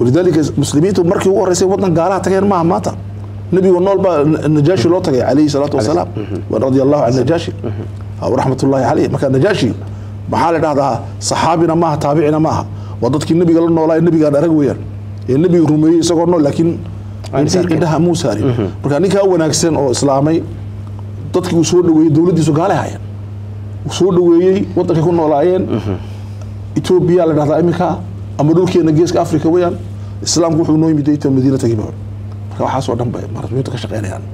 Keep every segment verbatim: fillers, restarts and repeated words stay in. ولذلك مسلميته مركي هو رئيس الوطن قالها تغير معها ماتا النبي والنور النجاشي لو تغير عليه الصلاة والسلام ورضي الله عن النجاشي أو رحمة الله عليه ما كان النجاشي محال هذا صحابنا معها تابعنا معها وضدك النبي قال لنا والله النبي قال أرقويا النبي الرومي سقرنا لكن أنت عندها مو ساري مركانيك أول أكسن أو إسلامي ضدك وصول لوي دولتي سقالها يعني وصول لوي وضدك يكون ولاين إثيوبيا على هذا أمريكا أمريكا نجيسك أفريقيا ويان الإسلام كوحو نوي بديت المدينة تجمعون فحاسو عدم بقى مرضيوت كشقين يعني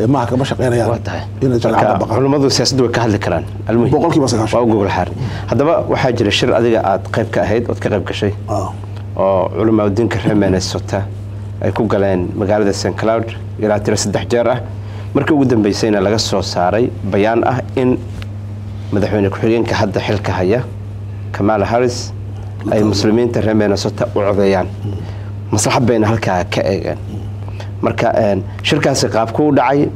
ما كم شقين يعني إن جلعة بقى على ماذا سياسة دول كهل كران المهم بقول كي بس كاش أو جوجل حار هذا بقى وحاجة الشر هذا قاعد قريب كأهيد أو تقريب كشيء آه آه علماء الدين كرهم من السوتة يكون قلنا مقالة السان كلاود يلا ترس الدحجرة مركب قدام بيسينا لقصة ساري بيان أه إن مدحون كحولين كحد حل كهيا كمال هاريس أي المسلمين ترمينا سوتة وعضيان مصلحة بين هالكا كأجن مركا شركة سقابكو دعي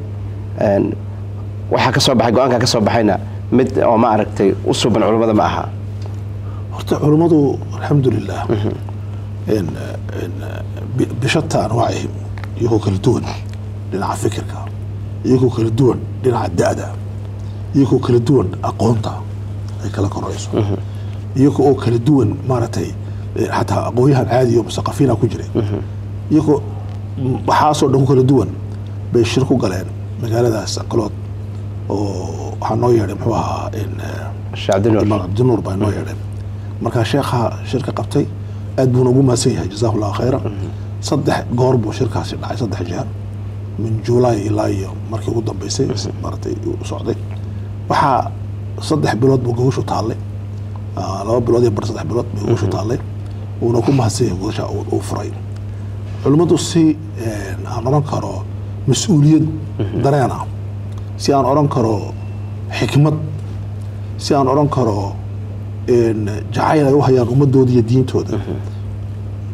وحكسوا بحقو أنك كسوا بحنا مد أو ما عرفتي وصوب العلماء معها أرتاح علماء الحمد لله إن بشتى أنواعهم يكو كلدون لنا فكرك يكو كلدون لنا عدادة يكو كلدون أقونطة أي كلاك الرئيس يكو كلدون مارتي حتى أقويها العادي ومثقفين كجري يكو بحاسو دم كلا دوان بيشركوا قلنا مجال هذا السقلات وحنوير محوها إن الشعبين والجنور بينوير مركز شيخها شركة قبطي أدبون أبو مسيح جزاه الله خيرا صدح قارب وشركة سلعة صدح جهة من جولاي إلى يوم مركز قدام بيسي مرتي وسعودي وح صدح بلاد بقوش وطالع لو بلاد يبر صدح بلاد بقوش وطالع ونكون مسيح وش وفري علماء سي أنا أران كارو مسؤولية درينا سي أنا أران كارو حكمة سي أنا أران كارو إن جعينا يوحي قمة دودية دين تودا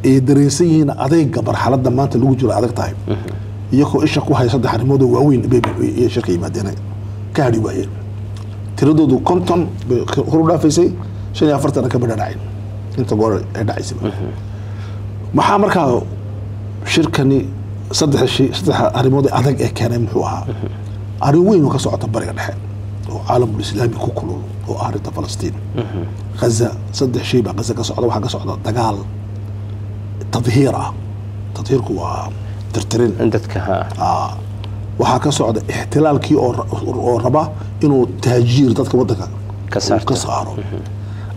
إدريسيين أذيك برحلة دمان تلوجو لأذيك طيب يكو إيش أكو هاي صدح رمودو وعوين بيبي شركة مادينة كهري بايل تردو دو كونتون خرونا فيسي شان يافرت أنا كبر داعين أنت قول داعي سبب محامر كارو shirkani saddex shii saddex arimood adag ee keenay muxuu ahaa arin weyn oo ka socota bariga dhexe oo caalamka islaamiga ku kulul oo arinta Falastiin Gaza saddex shii baa Gaza ka socda waxa ka socda dagaal tadhiira tadhiirku waa tirtirin dadka ha waxa ka socda ihtilaalkii oo raba inuu taajiir dadka wadanka ka saaro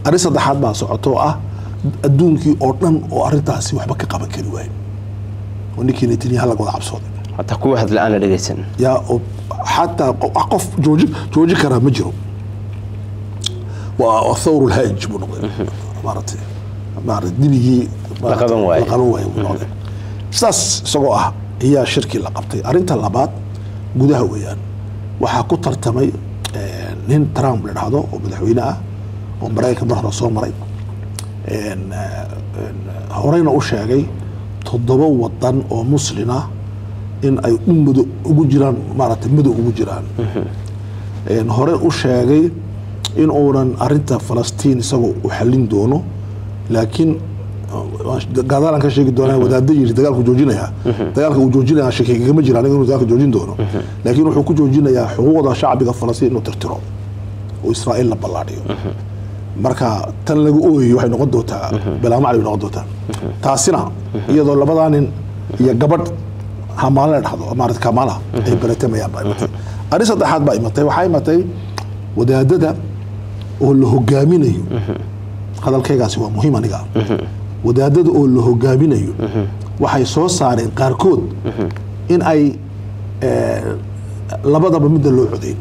arin saddexaad baa socoto ah adduunkii oo dhan oo arintaasi waxba ka qaban kari waayay ونكي نتني هلا قاعد عبصون. حتى كل واحد الآن لقيتن. يا حتى أقف جوجي جوجي كره مجرم. والثور الهاج بنقول. مارتي مارت نبيجي. لقبن واي. لقبن واي بنقول. ساس سقوها هي شركة لقبتي. أرنت اللبات جودها ويان. وحكتر تمي نين ترامب لهذا وبدحوينا ومرايك برهن صوم مرايك. إن إن هورينا أوشياجي. تضبوا وطن أو مسلمة إن أي أمد أوجيران مرات مد أوجيران إن هراء أشياء إن أوران أرنتا فلسطين سو وحلين دونه لكن قدرنا كشيء دونه وده ديجي دجالك جوجينها دجالك وجوجينها شيء كم جيران يقولون دجالك جوجين دونه لكن حقوق جوجينها يا حقوق الشعب الفلسطيني إنه ترترب وإسرائيل لا بلاديو marka tan lagu ooyo waxay noqon doontaa balaamo ay noqon doontaa taasina iyadoo labadaan iyo gabadh hamaala dhado amaarad kamaala ay baratamaya baabta arin saddexaad baa imatay waxay matay wadaadada oo la hogaaminayo hadalkaygaasi waa muhiim aniga wadaadada oo la hogaaminayo waxay soo saareen qaarkood in ay labadaba mid loo codeyn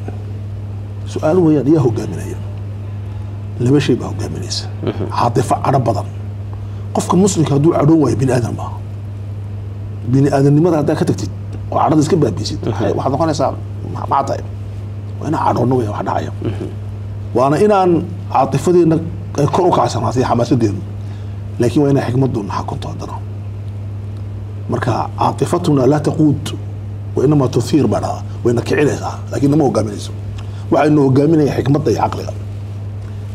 su'aal weyn ayaa hogaaminaya لما شيء بقى جميليس عاطفة على بدن قفك مسلك هدول عدوه بين آدم ما بين آدم لماذا هذا كتكتي وعرض سكبة بيسيد واحد قال يسأل مع طيب وأنا عرضناه يا واحد عايم وأنا إنا عاطفتي إنك كروك عشان هذه حماس الدين لكن وأنا حكمة دون حكمت عندنا مركها عاطفتنا لا تقود وإنما تثير بعدها وإنك عينها لكن ما هو جميليس وإنه جميل هي حكمة عقلها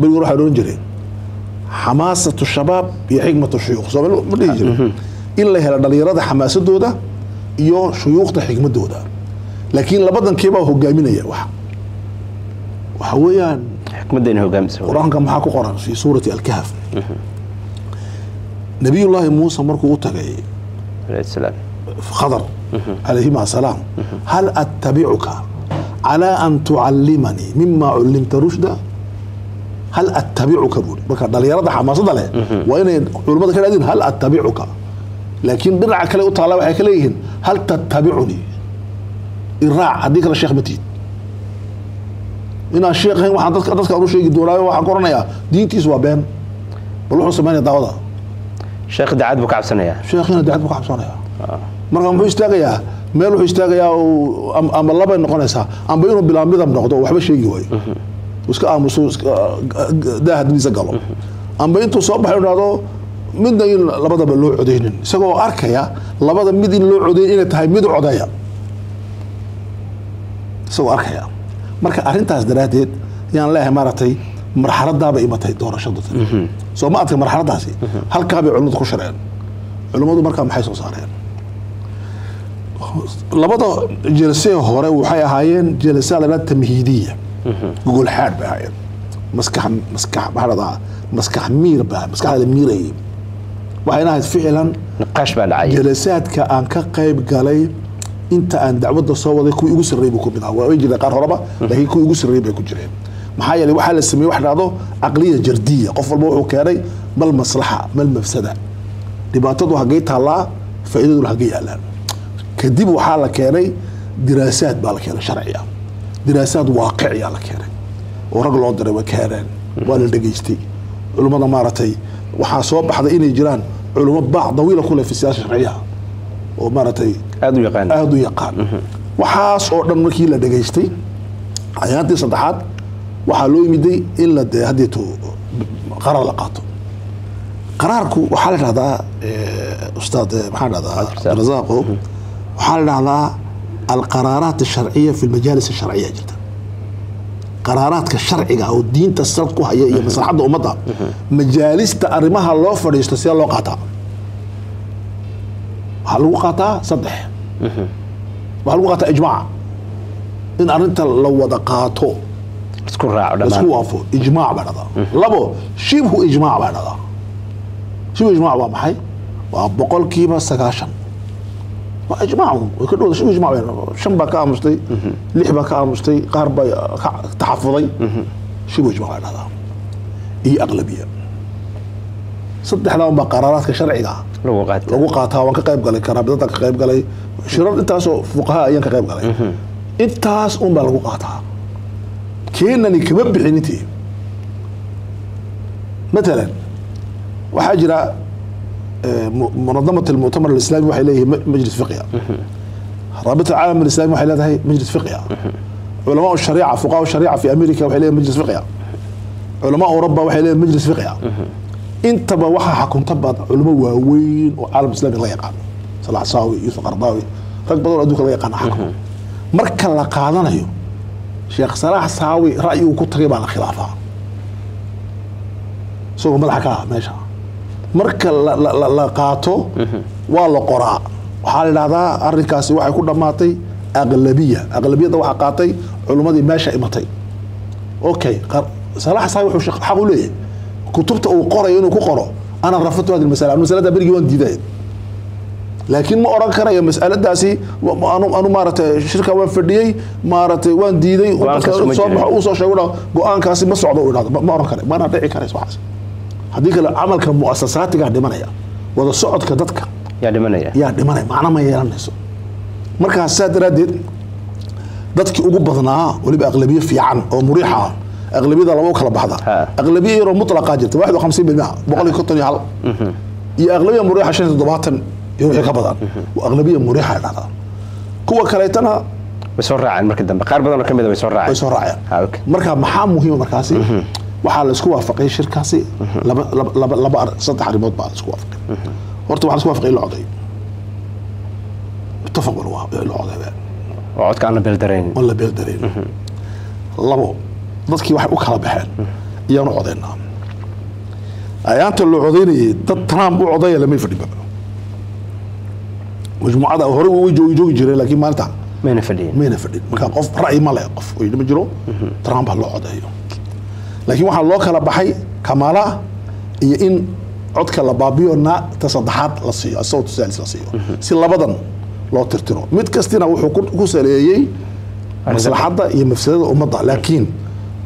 بيروح يدور جري حماسة الشباب هي حكمة الشيوخ صار ما يجري إلا هذا اللي يراد حماسة دودة يو شيوخ تحكمة دودة لكن لبضن كيبا هو جايمين يا واحد وحويان حكمة دين هو جامس قرآن كم حكوا قرآن في سورة الكهف نبي الله موسى مركو وتجي عليه السلام خضر عليهما السلام هل أتبعك على أن تعلمني مما علمت رشدا هل أتبعك بول بكر ده يرضى حماس ده له وين علماء كلادين هل أتبعك لكن درع كلاه طالب عليهن هل تتبعني الراع هديك الشيخ متين إن الشيخ هين واحد أذكر أذكر أروح شيء الدولة واحد كورنا يا دين تيس وبين بروحوا سمانية دعوة شيخ دعات بكعب سنة يا شيخ هنا دعات بكعب سنة يا مرقم حيشتغي يا ماله حيشتغي يا وأم أم الله بين قناسها أم بينه بالأمر ذم نقطة وحبي شيء جوي وسكأ مسوس ده هدني سجله أم بين تصاب حين هذا من ده لبده باللوع عدين سقوا أركه يا لبده مدين اللوع عدين إن تهاي مدو عدايا سقوا أركه يا marka arintaas daraadeed yaan leeyahay maratay marxaladaba imatay doorashada soo ma adka marxaladaasi halka bay culimadu ku shareen culimadu marka maxay soo saareen labada jirsay hore waxay ahaayeen jirsaalada tamhiidiya gogol xaad bay ahaayeen maskax maskax baarada maskax miir baa maskaxda miiray waxayna ahayd ficlan naqash baa dhacay jirsaadka aan ka qayb galay أنت أن دعوة صوّد يكون يجوز الريب يكون بدعة ويجي لقار هربا لكن يكون يجوز الريب يكون جريء محايا اللي واحد السمي واحد هذا عقلية جردية قف الموضوع كاري ما المصلحة ما المفسدة دبعتوا حقيقة الله فائدة الحقيقة الآن كذبوا حالة كاري دراسات بالكاري شرعية دراسات واقعية على كاري ورجل عذري وكاري ولا دقيقتي علماء مارتي وحاسوب حدا إني جيران علماء بعض طويلة كلها في السياسة الشرعية ومارتي أدو يقان أدو يقان وحاس أردن مركي لا دقيشتي عيانتي صدحات وحالوي مدي إلا هديتو قرار لقاته قراركو وحالك هذا أستاذ محمد هذا رزاقه وحالنا على القرارات الشرعية في المجالس الشرعية جدا قرارات كالشرعية أو الدين تسلقو هي مصلحة أمتها مجالس تأرمها الله فريشتسيا الله قاطع وحلوقاتا صدح وحلوقاتا إجماع إن أنت لو وضقاتو اسكو راعو اسكو وافو إجماع بنادا لابو شبه إجماع بنادا شبه إجماع ومحي وبقول كيما سكاشن وإجماعهم وكلهم شبه إجماع شنبا كامشتي لحبا كامشتي قاربا تحفظي شبه إجماع بنادا هي أغلبية صدح لهم بقرارات كشرعية لو قاتها لو قاتها وان كقيب قالي كرابطتك كقيب قالي شرط انتاس فقهاء ايان كقيب قالي انتاس ام بلغو قاتها كينني كبب عينتي مثلا وحاجرة منظمة المؤتمر الاسلامي وحي اليه مجلس فقهي رابطة العالم الاسلامي وحي اليه مجلس فقهي علماء الشريعة فقهاء الشريعة في امريكا وحي اليه مجلس فقهي علماء اوروبا وحي اليه مجلس فقهي intaba waxa xakunta bad culimo waaweyn oo caalam islaamiga la yaqaan salaah saawi iyo qardawi rag badan aduunka la yaqaan xakum marka la qaadanayo sheekh salaah saawi ra'yigu ku tagay baa khilaafa soo ma xakaa meesha marka la la qaato waa la qoraa waxa la ilaadaa arrinkaasi waxay ku dhamaatay aqlabiya aqlabiyada waxa qaatay culimadii meesha imatay okay salaah saawi wuxuu sheekh xaq u leeyahay كتبت أو قرأ إنه كقرأ أنا رفضت هذه المسألة المسألة ده برجع ونديدين لكن ما أراك رأي مسألة ده سي وأنا أنا مارت شركة وفردية مارت ونديدين وصبح أوصى شغله قان كاسي بس عضو هذا ما أراك رأي ما أنا رأي كان يسمع هذيك العمل كمؤسسات قاعد منايا وهذا صعد كدتك يا دمنايا يا دمنايا معنا ما يلمسه مركز السادة ردت دتك أقبضناها واللي بأغلبية في عن أو مريحة أغلبية لما وكلا بحدا أغلبية يرو مطلقة جت واحد وخمسين بالمئة بقول يكتني حل يا أغلبية مريحة عشان الضباطن يروح كبدان وأغلبية مريحة هذا كوا كليتنا بسرعة عن مركز دم بقارب بدل كم إذا بسرعة بسرعة مركز محام مهم مركزي وحال سكوا فقير شركاسي لب لب لب لبار سطح ريموت بعد سكوا فقير ورتوا على سكوا فقير العضي اتفقوا الواحد العضي وعد كأنه بيلدرين ولا بيلدرين لبو dadkii wax u kala baxeen iyaan u codeynaa ayaanta loo codeynay dad Trump u codeeyay lama fadhiyo majmuucada hore way joogi jiray laakiin maanta meena fadhiyo meena fadhiyo marka qof ra'yi ma leh qof oo ilma jiro Trump loo codeeyo laakiin waxa loo kala baxay kamaala iyo in codka la baabiyo na tasaddexaad la siiyo sawt saalis la siiyo si labadan loo tirtiro mid kastina wuxuu ku saleeyay maslaxada iyo mafsadada ummadda laakiin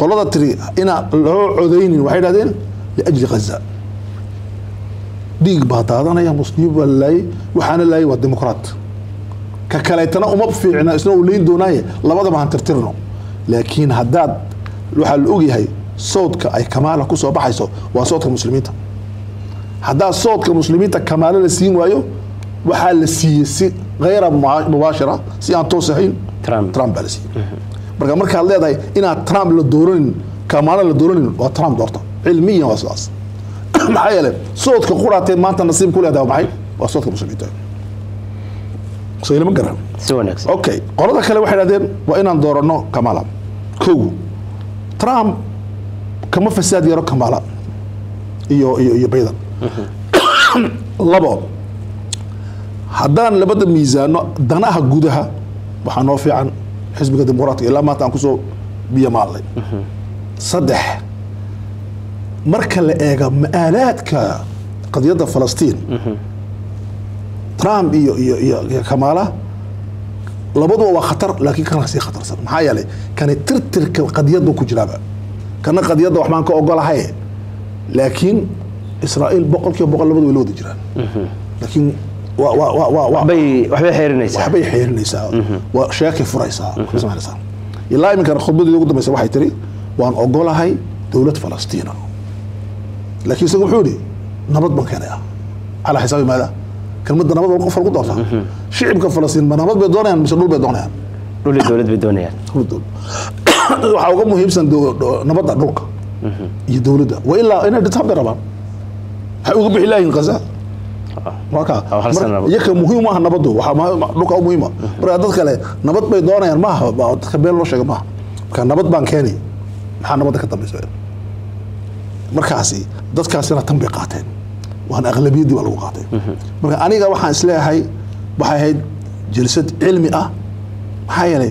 طلبت لي انا عديني وحيد هذين لاجل غزه. ديك باطا انا يا مسلم ولاي وحنا لاي والديمقراط. ككليتنا وما بفيعنا اسنو لين دوناي لبدا ما هنترترنو. لكن هداد وحا الاوغي هي صوتك اي كماله كسو بحيسو وا صوت المسلمين. هداد صوت المسلمين كماله لسين وايو وحا لسياسي غير مباشره سي ان توصحين ترامب ترامب لسي. marka marka leedahay ina Trump la doorin kamaala la doorin wa Trump doorto cilmiyan wasaas maxayale soodka quraatay maanta nasiib ku leedahay maxay wa soodka muslimiinta soo ilaa magaran soo next okay qorada kale waxay raadeen wa inaan doorano kamaala koow Trump kama fasaad yaro kamaala iyo iyo baydan labo hadaan labada miisaano danaha gudaha waxa noo fiican حزب الديمقراطي إلا ما تنقصوا بيمالي صدح مركل لأيغا مآلات كقضية فلسطين ترامب إيو إيو إيو كمالا لابدوا وخطر لكن كان سي خطر صدح محايا لي كان ترتر كالقضية وكجرابة كان قضية وحمان كأوغالا هاي لكن إسرائيل بقل كيو بقل لابدوا يلود جيران لكن و و و وحبي وحبي حيرنيسا وحبي حيرنيسا وشاكي فريسا اسمع لسان يلا يمكن خطبتي ugu dambeysay waxay tiri waan ogolahay dawlad Falastiin laakiin isagu xuudi nabad baan keenayaa ala xisaabi maada kalmada nabad oo qof lagu doortaa shicibka Falastiin ma nabad bay doonayaan mise dhul bay doonayaan dhul dawlad bay doonayaan dhul waxa ugu muhiimsan nabadda dhulka iyo dawladda wa ilaa inay dhitaba rabaan ha ugu bixilayn qaza marka yaka muhiim ah nabadu waxa dhulka u muhiima marka dad kale nabad bay doonayaan ma aha dadka beel loo sheego ma marka nabad baan keenay waxa nabada ka dambeysay markaasi dadkaasina tan bay qaateen waan aqlabiyadii waa lagu qaatay marka aniga waxaan isleeyahay waxay ahayd jilsad cilmi ah maxaa yeelay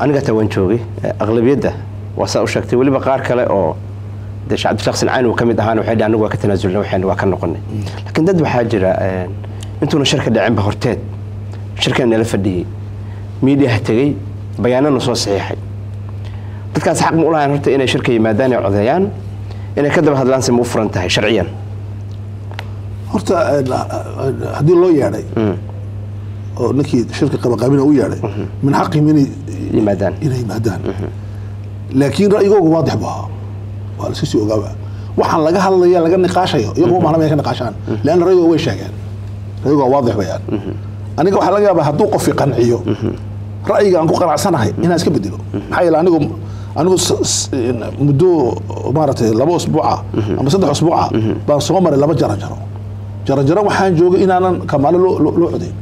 أنا قلت وين شوقي أغلبية ده وسأو شكتي واللي بقار كلا أو ده شعب شخص العين وكمد هان وحيد عنه وكتنازل وحين وكان نقلنا لكن ده بحاجة أنتم شركة دعم بهرتات شركة نلف دي ميديا هتري بيانا نصوص صحيح تذكر حق مقولها أنا هرتي أنا شركة ماداني عذيان أنا كذب هذا لانس موفر انتهى شرعيا هرت هدي الله يعني نكيد شركة قبقابين ويا يعني من حقي مني مادان إلى مادان لكن رأيه واضح بها والسيسي وقابع وحن لقى هالليا لقى النقاش هيو يقوم معنا ميكان نقاشان لأن رأيه هو يشاكين رأيه واضح بيان أنا قوح لقى بهدوق في قنعيو رأيي أنكو قنع سنة هاي هنا اسكب بديلو حي لأنكو أنكو مدو مارتي لابو أسبوعة أما صدح أسبوعة بان صغمر لابا جرى جرى جرى جرى وحان جوغي إنا أنا كمال لو لو عدين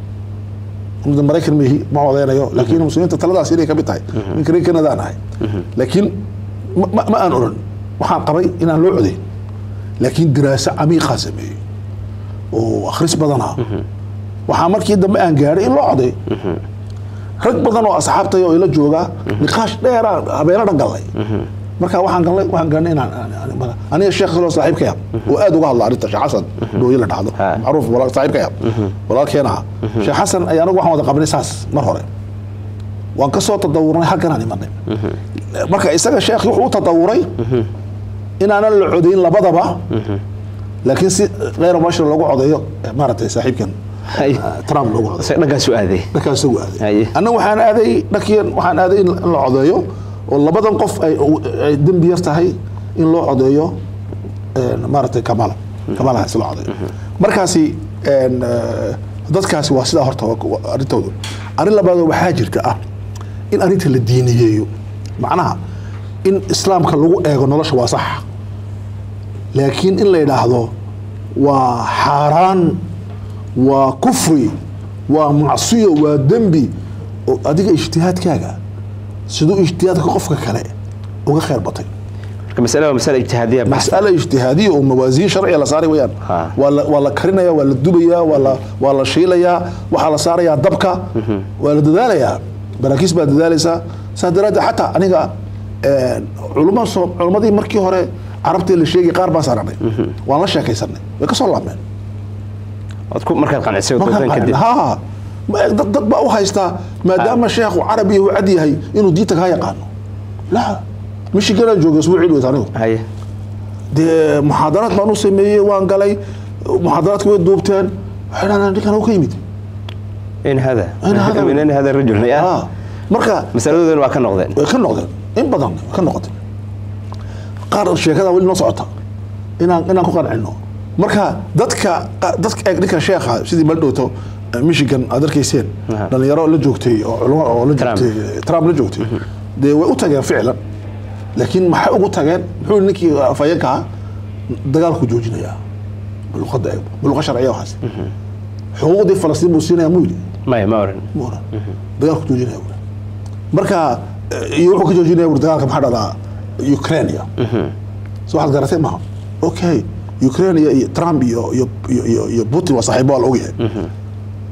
مدن مراكن ميهي ما وضعينا يو لكن مسلمين تتلدى سيريا كبتاي من كريكا ندان هاي لكن ما أنا أرن waxaan qabay inaan loo codeyn laakiin diraasa amiiqa sameeyay oo akhris badana waxa markii dambe aan gaaray in loo codeey rag badan oo asxaabtay oo ila jooga niqaash dheer ah abeena dhangalay marka waxaan galnay waxaan galnay inaan aniga sheekh khalo saaxiibkaya oo aad uga hadla arinta sheekh xasan dhooyila dhacdo macruuf walaal saaxiibkaya walaalkeena sheekh xasan ay anagu waxaan wada qabanay saas mar hore waan ka soo tadawurnay halkan aan imanay marka isaga sheekh wuxuu tadawuray inaana la codeyn labadaba laakiin si qeyr mashru lagu codeeyo maartay saaxiibkan Trump lagu codeeyo dhaqan soo aaday dhaqan soo aaday anagu waxaan aaday dhaqiyan waxaan aaday in la codeeyo والله بدن قف اي دم بيستحي ان لو عديو مارتي كمال كمال هاسلو عديو مركاسي ان ددكاسي وا سدا هورتا ارنتودو ارن لبادو waxa jirta ah in arinta la diiniyeeyo macnaha in islaamka lagu eego nolosha waa sax laakiin in la yiraahdo waa haaraan waa kufri waa macsiyo waa dambi adiga ijtihaadkaaga سدو اجتهادك قفك كلا وغا خير بطي مسألة مسألة اجتهادية مسألة اجتهادية وموازين شرعية لا صاري ويان ولا ولا كرينيا ولا دبيا ولا ولا شيليا وحا لا صاريا دبكا ولا دداليا بلاكيس با دداليسا سادراد حتى انيغا علماء علماء مركي هوري عربتي اللي شيغي قار با سارني وان لا شيكيسني وي كسو لامن ادكو مركا قنعسي ودان كدي ها ضد بقى وهايستا ما دام الشيخ وعربي وعدي هي انه ديتك هاي قانو لا مش كده جوج اسبوع عيد وتانو هي دي محاضرات ما نسميه وان قالي محاضرات كويت دوبتين احنا انا كانوا قيمتي ان هذا ان هذا من هذا الرجل يعني اه مركا مسالودين وا كنقدين كنقدين ان بدن كنقدين قار الشيخه ولي نصعتها ان ان كو قنعنو مركا ددك ددك اغديكا شيخا سيدي مالدوتو ميشيغان ادركيسين دليرو لا جوجتي او لا جوجتي تراب لا جوجتي دي واي اتاغان فعلا لكن ما حا اوغو تاغان مخو نينكي فايقا دغالكو جوجينيا باللغه باللغه الشرعيه وحاس حقوقي فلسطين بوسينيا مويلي ما ما ورن مورا دغالكو جوجينيا marka iyo wuxuu joojinay dagaalka maxaa dhada Ukraine soo waxa garatay ma okay Ukraine Trump iyo iyo iyo Putin waa saaxiibo oo ogyahay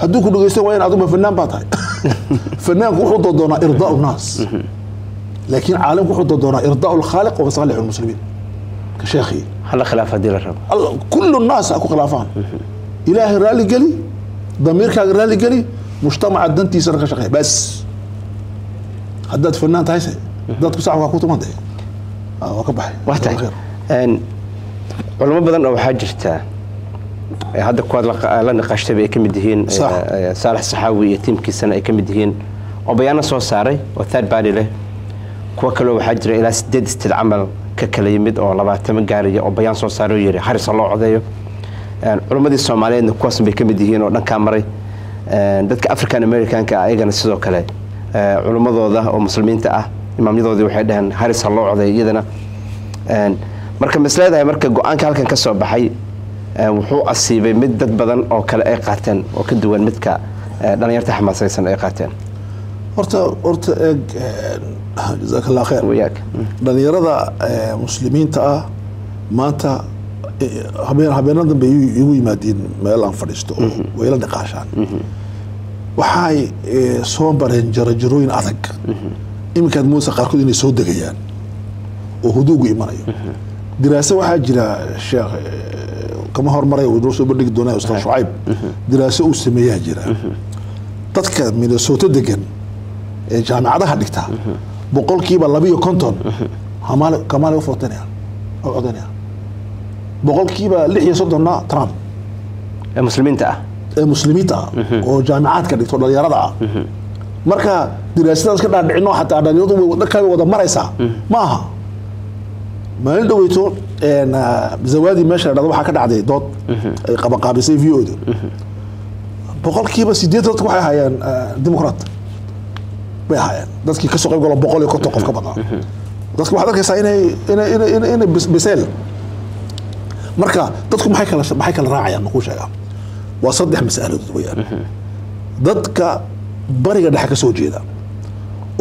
هادو كو دغيسن وين ادو فنان باتاي فنان وحده دونا ارضاء الناس لكن عالم وحده دونا ارضاء الخالق وصالح المسلمين كشيخي هلا خلاف هدي الرب كل الناس اكو خلافان الهي رالي قالي ضميرك رالي قالي مجتمع دنتي سرقه شقي بس هدات فنان تايسه هدات كساع واكوتو ما داي اه وكبحي واحد ان علماء بدن او حاجته هذا كواد لا نقاشتي بي كميد يهين صالح الصحاوي تيمكيسنا اي كميد يهين او بيان سو ساري او ثيرد باري له كو كلو waxa jira ila sideed istid amal ka kala yimid oo labaatan gaariyo oo bayaan soo saaray oo yiri xaris loo codeeyo aan culumadii Soomaaliyeed ku asbay kamid yihiin oo dhanka maray dadka African American ka ayagana sidoo kale culumadooda oo muslimiinta ah imaamyadoodii waxay dhahan xaris loo codeeyo iyadana marka masleedahay marka go'aanka halkan ka soo baxay wuxuu asiibay mid dad badan oo kale ay qaateen oo ka duwan midka dhalinyarta xamaasaysan ay qaateen horta horta jazakallahu khair wiyak dhalinyarada muslimiinta ah maanta habeen habeenada dambe igu yimaadeen meel aan fadhiisto oo ila dhaqaashaan waxay soo bareen jarjarooyin adag imkaad muusa qaarkood inay soo degayaan oo huduugu imanayo diraasad waxaa jira sheekh كما هو مرة ودروسه بدك دوناي أستاذ شعيب دراسة أسميها جرا تذكر من الصوت الدقن جامعة دكتها بقول كيبا لبيو كونتون همال كمال وفوتنيا أو أدنيا بقول كيبا اللي يصدنا ترامب المسلمين تا المسلمين تا وجامعات كدكتور اللي رضع مركا دراسة ناس كده إنه حتى عندنا يوم ودكتور وده مريسا ماها ما عنده يتون أنا زوادي ماشي أنا ضوحة كده عادي دوت قبل قبل سيف يودو بقول كي بس يديت تروح هاي ديمقراط بهاي ناس كي كسر يقول بقول يقطع قف كبضة ناس كي واحد كي ساين هنا هنا هنا هنا بسال marka dadku maxay kala maxay kala raacayaan ma ku sheegaa waa saddex mas'aladood weeyaan dadka bariga dhexe ka soo jeeda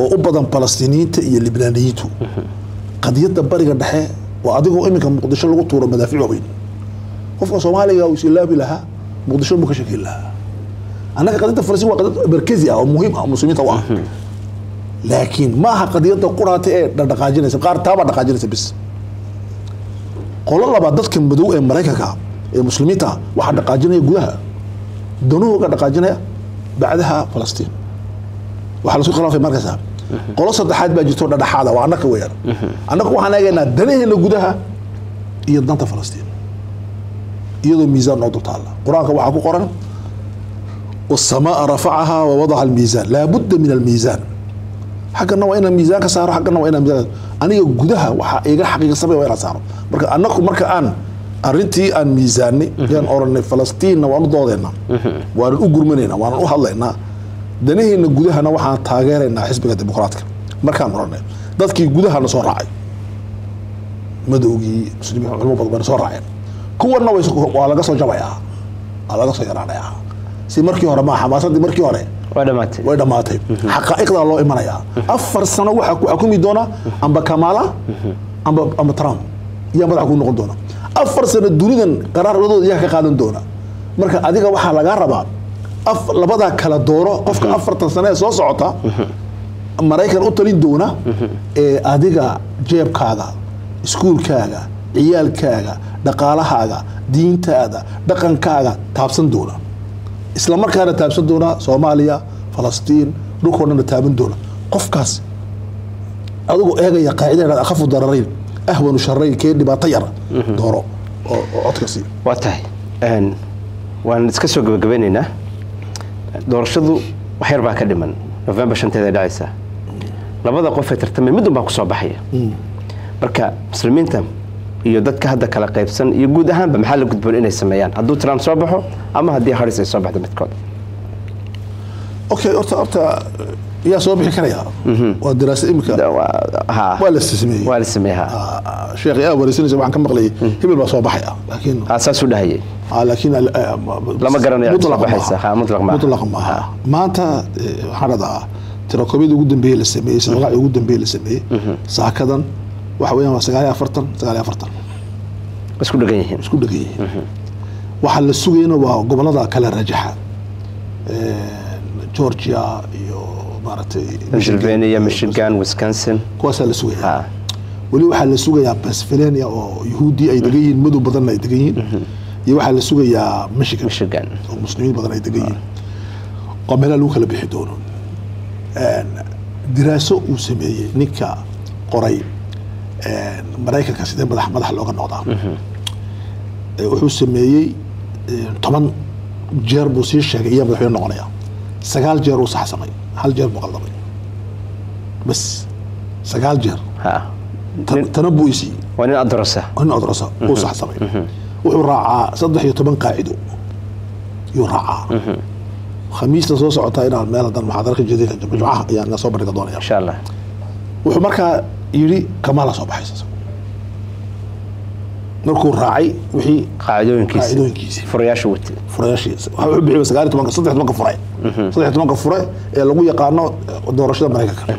oo u badan Palestiniinta iyo Libnaaniyiintu qadiyada bariga dhexe waa adigoo iminka Muqdisho lagu tuuro madaafiic weyn qofka Soomaaliga oo islaabi laha Muqdisho ma ka shaqeyn laha أنا قضية الفلسطين وقضية مركزية أو مهمة أو مسلمين طبعا لكن ما قضية القرى تأي دقاجينيس قار تابع دقاجينيس بس قول الله بعد ذلك بدو المريكا المسلمين تا واحد دقاجيني يقولها دونوه دقاجيني بعدها فلسطين وحلسوا خلاف في مركزها قول صدحات باجتور دحالة وعنك وير أنك وحنا جينا دنيه اللي قدها يضنت فلسطين يضو ميزان نوضو تعالى قرآنك وحكو قرآن والسماء رفعها ووضع الميزان لا بد من الميزان حق النوع إن الميزان كساره حق النوع إن الميزان أنا يجودها وحقيقة حقيقة صبي وين ساره مركا أنا كو مركا أنا أرنتي أن ميزاني يعني أورن فلسطين وأنا ضادنا وأنا أجر مننا وأنا أروح الله إنها دنيه إن جودها أنا واحد تاجر إن حزب الديمقراطي مركا مرنا ذاتك جودها أنا صار راعي مدوجي سليم علمو بطبعنا صار راعي كو النوع يسوق وعلى قصة جواياها على قصة يرانيها سي مركي هورا ما حماسدي مركي هورا ودماتي ودماتي حقائقنا الله إيمانيا أفر سنة وحا أكون دونا أمبا كمالا أمبا أمبا ترامب يا مدح أكون نقول دونا أفر سنة دونيدا قرار ودود يا كقادن دونا مركا أديك وحا لغا ربا أف لبدا كلا دورو قفك أفر سنة سو سوتا مرايكا أوتلين دونا أديك جيب كاغا سكول كاغا عيال كاغا دقالهاغا دينتادا دقن كاغا تابسن دونا إسلام مركها تابسون دونا سوماليا فلسطين ركونا تابن دونا قف كاس أقول إيه يا قاعدة أخاف الضررين أهون شرين كيد بطيرة دورو أتكسي واتاي أن ونتكسر جبيننا دور شذو وحير بقى كلمن نوفمبر شنت ذا دايسة لبضة قفة ترتمي مدن بقصة بحية بركة مسلمين تم يودت كهذا كلا قيبسن يجود أهم بمحل قد بقول إنه السميان هدو ترامب صباحه أما هدي حارس الصباح ده متكاد. أوكي أرتا أرتا يا صباح كريا. والدراسة إمك. ها. ولا السمية. ولا السمية. شيخ يا ولا السنة جماعة كم مغلي هي بالصباحية لكن. أساس ولا هي. لكن لما قرنا مطلق معها مطلق معها مطلق معها ما أنت حرضها تراكميد يجودن به السمية سواء يجودن به السمية صح كذا. وحوينا وسجالي أفرطن سجالي أفرطن بس كل دقيقة بس كل دقيقة وحل السوقين وقبلنا كلا رجحة جورجيا يو مارتي بنسلفانيا ميشيغان ويسكونسن كوسا السوقين آه. ولي وحل السوق يا بنسلفانيا ويهودي أي دقيقين مدو بدلنا أي دقيقين يوحل السوق يا ميشيغان ميشيغان ومسلمين بدلنا أي دقيقين آه. قبلنا لوك اللي بيحدونهم دراسة وسمية نكا قريب مرايكا كاسيدين مدح مدح لوغا نوضا وحو سميي طبعا جير بو سي شيغايا مدحوين نوغنايا سجال جير وصح سمي هل جير مقلدمي بس سجال جير ها تنبو يسي وين ادرسه وين ادرسه وصح سمي وحو راعى صدح يطبن قاعدو يراعى خميس نصوص عطاينا على المال هذا المحاضرات الجديده الجمعه يعني صبر قدونا ان شاء الله وحو مركا يري كمال صباح يسوع نركو راعي وحي قاعدون كيس قاعدون كيس فرياش وت فرياش يس وبيعوا سجارة تمانك صدق تمانك فراي صدق تمانك فراي لقوا يقارنوا دور رشيد مريكا كله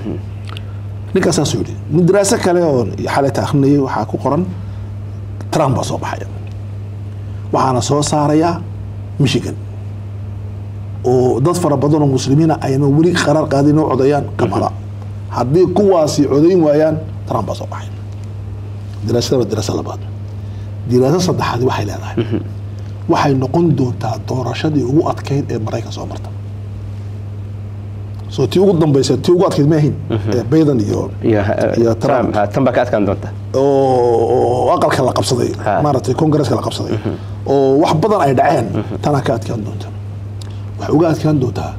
نكاسة سوري ندراسة كلام حالة أخني وحكوا قرن ترامب صباح يوم وحنا صار ساريا ميشيغان وضد فربضنا المسلمين أيام وري قرار قاعدين وعضيان كمالا هذه كواسي عدين ويان ترامب صباحي دراسة والدراسة لبعض دراسة صدحات وحي لها وحي نقول دون تدورشدي هو أتكين المرايكا صامرتا سو تيو قدام بيسا تيو قد كد ماهين بيضا نيور يا ترامب تنبكات كان دونتا أو أقل كلا قبصدي مارتي كونغرس كلا قبصدي أو واحد بدن أي دعين تناكات كان دونتا وحوقات كان دونتا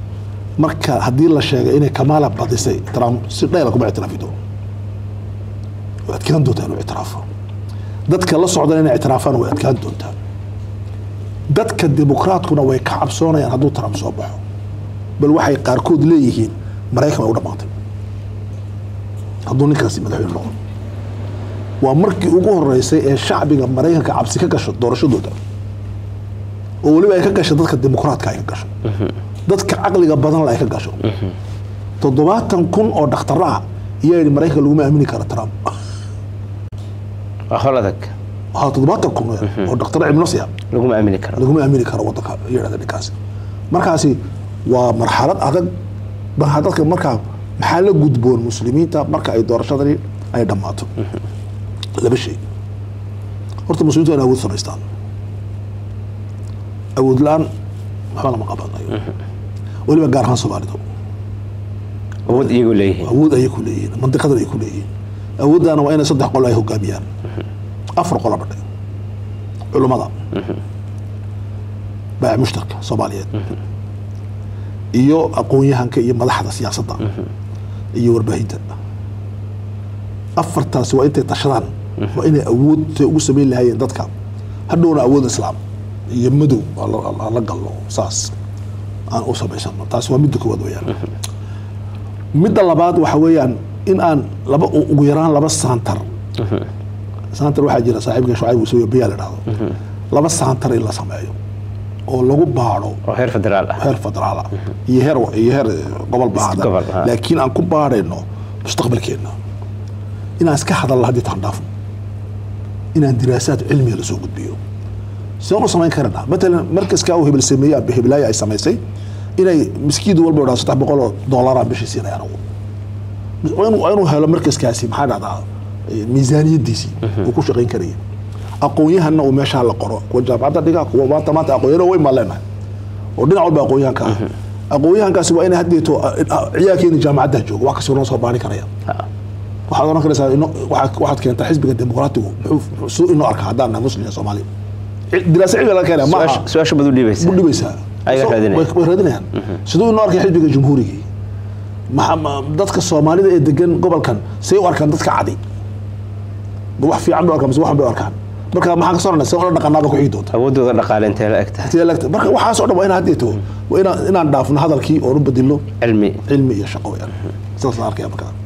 marka hadii la sheego inay kamaala badisay Trump si dheer kuma ictiraafido waa adkaan doontaa inuu ictiraafo dadka la socda inay ictiraafaan waa adkaan doontaa dadka dimuqraadkuna way ka cabsoonayaan haduu Trump soo baxo bal waxay qaarkood leeyihiin Mareykan u dhamaatay haduu ninkaasi madaxweyne noqdo ومركي أقول رئيس الشعب جمبريك كعبسي ككشط دورش دودا ولما يكشط ضد الديمقراط كاين كشط ضد كعقل جبران لا يكشط تضباط تكون أو دكتوراه هي المريخ اللي هم أمني كار ترامب أخلدك ها تضباط تكون أو دكتوراه إمنصيا اللي هم أمني كار اللي هم أمني كار وضخ يرد الكاس مركزي ومرحلة أذن مرحلة كمركب محل جدبون مسلمين تا مركب أي دورش داري أي دماته لا بشيء أرتب مسلمين أنا أود سبستان أود الآن حالا ما قبضنا أيوه ولما جارهان سبارتهم أود أي كلية أود أي كلية منطقة أي كلية أود أنا وأنا صدق قلعه قابيان أفرق ولا بدي علماء باع مشترك صوماليات إيو أقوية هنك إيو ملاحظة سياسة إيو وربهيدة أفرتاس وأنت تشران وأنا أود وسبيل لهاي ضدك هدونا أود إسلام يمدو الله الله الله ساس أنا أوصل بيشان تاس ومدك ودويان مد اللباد وحويان إن أن لب ويران لب السانتر سانتر واحد جرا صاحبك شعيب وسوي بيال هذا لب السانتر إلا سمايو oo lagu baaro heer federaal ah heer federaal ah iyo heer iyo heer gobol baahda laakiin aan ku baarayno mustaqbalkeena inaan iska hadal hadii taxdaaf inaan diraasaad cilmiya la soo gudbiyo soo samayn karnaa midna markaska uu hebel sameeyaa bihiblaaya ay samaysay inay miskiid walba wadaa saddex boqol oo dollar bishii siinayaan oo aynu helo markaskaasi maxaa dhacdaa miisaaniyadiisi oo ku shaqeyn karaya aqoonyahana oo meesha la qoro kuwa jaamacadda dhiga kuwa maanta maanta aqoonyana way maleena oo dhinac walba aqoonyanka aqoonyankaasi waa in hadeeto ciyaarkeena jaamacadda joogo wax kasoo soo baari karaya waxa oran karaysaa in waxaad keenta xisbiga dimuqraatiga muxuu soo inoo arka hadaan muslimiin Soomaali diraas cilmi la keenay ma su'aasha badu dhibaysaa badu dhibaysaa ayaga raadinayaan way raadinayaan sidoo inoo arka xisbiga jamhuuriga ma dadka Soomaalida ee degan gobolkan say u arkaan dadka cadi wax fiican baa arkaan wax baa arkaan marka maxaa ka soconaa soo wada dhaqanaada ku xiidoota awoodooda dhaqaaleenta la agtaa tii la agtaa marka waxa soo dhaw in aad deeto in aan dhaafno hadalkii oo u badilno cilmi cilmi iyo shaqo yar saas la arkay marka